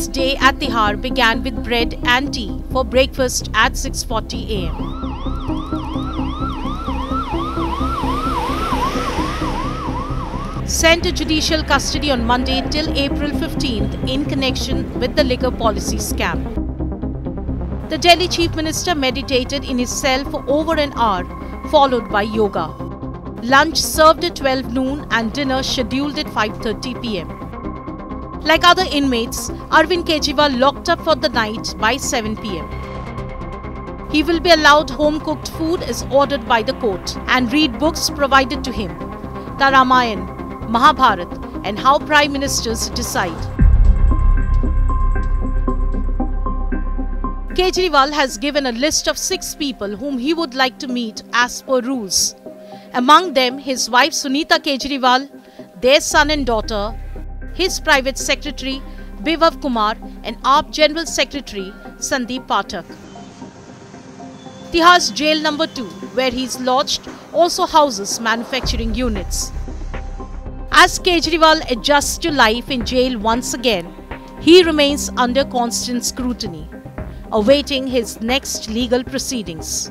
His day at Tihar began with bread and tea for breakfast at 6:40 am. Sent to judicial custody on Monday till April 15th in connection with the liquor policy scam. The Delhi Chief Minister meditated in his cell for over an hour, followed by yoga. Lunch served at 12 noon and dinner scheduled at 5:30 pm. Like other inmates, Arvind Kejriwal locked up for the night by 7 pm. He will be allowed home-cooked food as ordered by the court and read books provided to him, the Ramayana, Mahabharata and how Prime Ministers decide. Kejriwal has given a list of 6 people whom he would like to meet as per rules. Among them, his wife Sunita Kejriwal, their son and daughter, his private secretary Bibhav Kumar and AAP General Secretary Sandeep Pathak. Tihar's jail number 2, where he is lodged, also houses manufacturing units. As Kejriwal adjusts to life in jail once again, he remains under constant scrutiny, awaiting his next legal proceedings.